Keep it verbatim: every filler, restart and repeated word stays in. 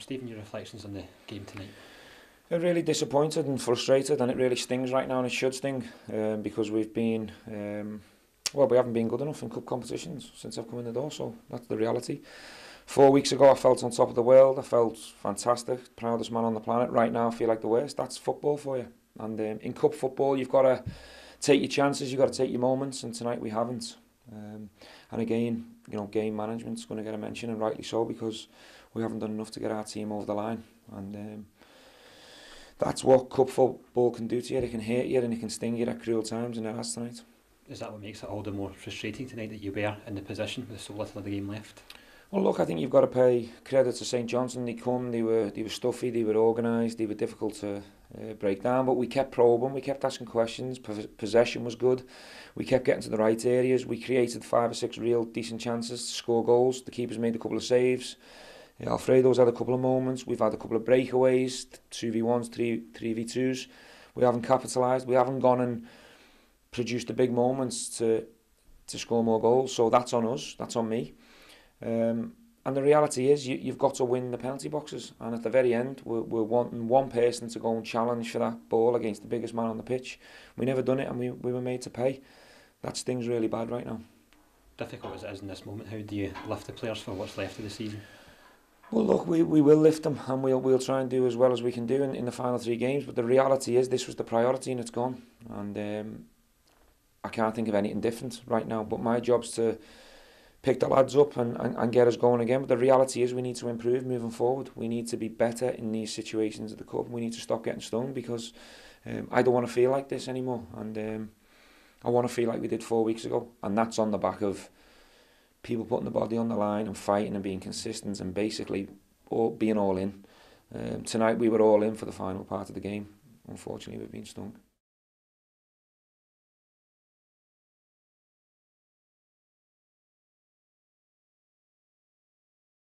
Stephen, your reflections on the game tonight? I'm really disappointed and frustrated, and it really stings right now, and it should sting um, because we've been, um, well, we haven't been good enough in cup competitions since I've come in the door, so that's the reality. Four weeks ago I felt on top of the world, I felt fantastic, proudest man on the planet. Right now I feel like the worst. That's football for you. And um, in cup football you've got to take your chances, you've got to take your moments, and tonight we haven't. Um, and again, you know, game management's going to get a mention, and rightly so, because we haven't done enough to get our team over the line. And um, that's what cup football can do to you. It can hurt you and it can sting you at cruel times, and it has tonight. Is that what makes it all the more frustrating tonight, that you were in the position with so little of the game left? Well, look, I think you've got to pay credit to St Johnstone. They come, they were, they were stuffy, they were organised, they were difficult to uh, break down, but we kept probing, we kept asking questions, possession was good, we kept getting to the right areas, we created five or six real decent chances to score goals, the keeper's made a couple of saves, yeah, Alfredo's had a couple of moments, we've had a couple of breakaways, two v ones, three, three v twos, we haven't capitalised, we haven't gone and produced the big moments to, to score more goals, so that's on us, that's on me. Um, and the reality is you, you've got to win the penalty boxes, and at the very end we're, we're wanting one person to go and challenge for that ball against the biggest man on the pitch. We never done it, and we, we were made to pay. That sting's really bad right now. Difficult as it is in this moment, how do you lift the players for what's left of the season? Well, look, we, we will lift them, and we'll, we'll try and do as well as we can do in, in the final three games, but the reality is this was the priority and it's gone, and um, I can't think of anything different right now, but my job's to pick the lads up and, and, and get us going again. But the reality is we need to improve moving forward. We need to be better in these situations at the cup. We need to stop getting stung, because um, I don't want to feel like this anymore. And um, I want to feel like we did four weeks ago. And that's on the back of people putting the body on the line and fighting and being consistent and basically all, being all in. Um, tonight we were all in for the final part of the game. Unfortunately, we've been stung.